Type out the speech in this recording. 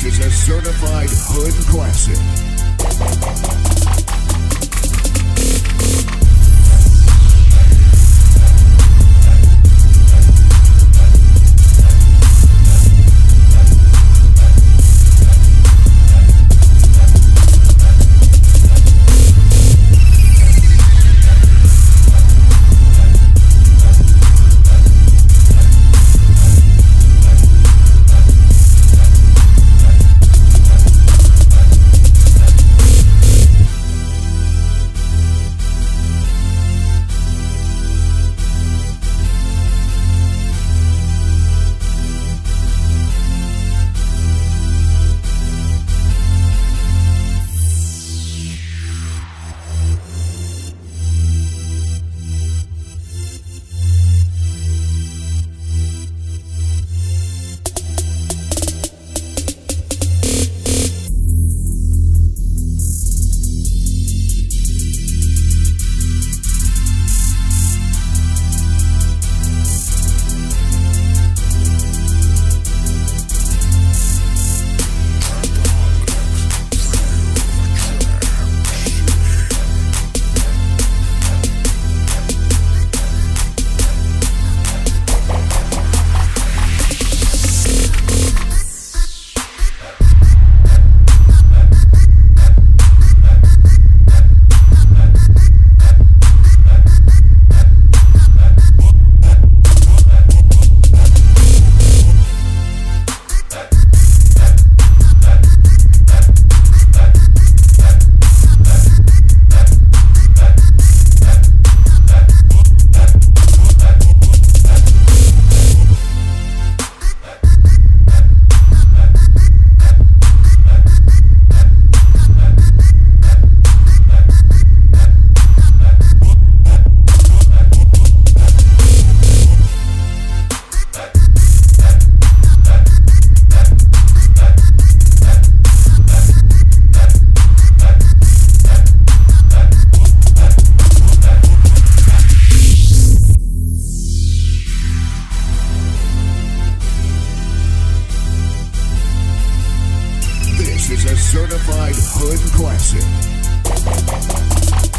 This is a certified hood classic. This is a certified hood classic.